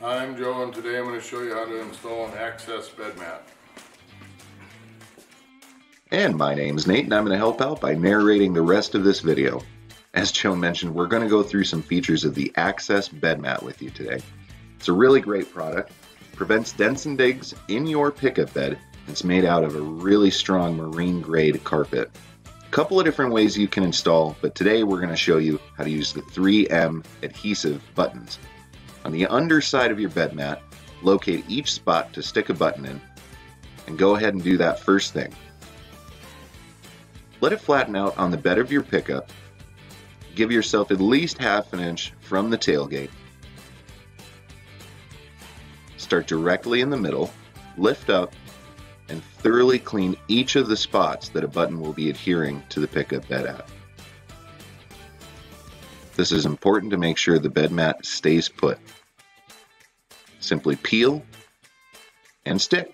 I'm Joe, and today I'm going to show you how to install an Access bed mat. And my name's Nate, and I'm going to help out by narrating the rest of this video. As Joe mentioned, we're going to go through some features of the Access bed mat with you today. It's a really great product, prevents dents and digs in your pickup bed. It's made out of a really strong marine grade carpet. A couple of different ways you can install, but today we're going to show you how to use the 3M adhesive buttons. On the underside of your bed mat, locate each spot to stick a button in, and go ahead and do that first thing. Let it flatten out on the bed of your pickup. Give yourself at least half an inch from the tailgate. Start directly in the middle, lift up, and thoroughly clean each of the spots that a button will be adhering to the pickup bed at. This is important to make sure the bed mat stays put. Simply peel and stick.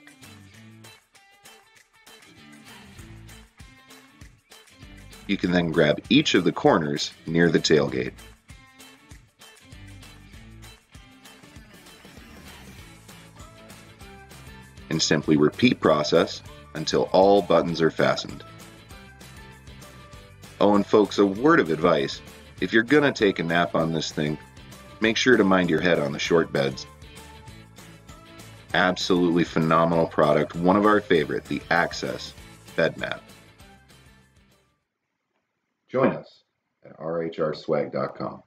You can then grab each of the corners near the tailgate. And simply repeat process until all buttons are fastened. Oh, and folks, a word of advice. If you're gonna take a nap on this thing, make sure to mind your head on the short beds. Absolutely phenomenal product, one of our favorite, the Access bed mat. Join us at rhrswag.com.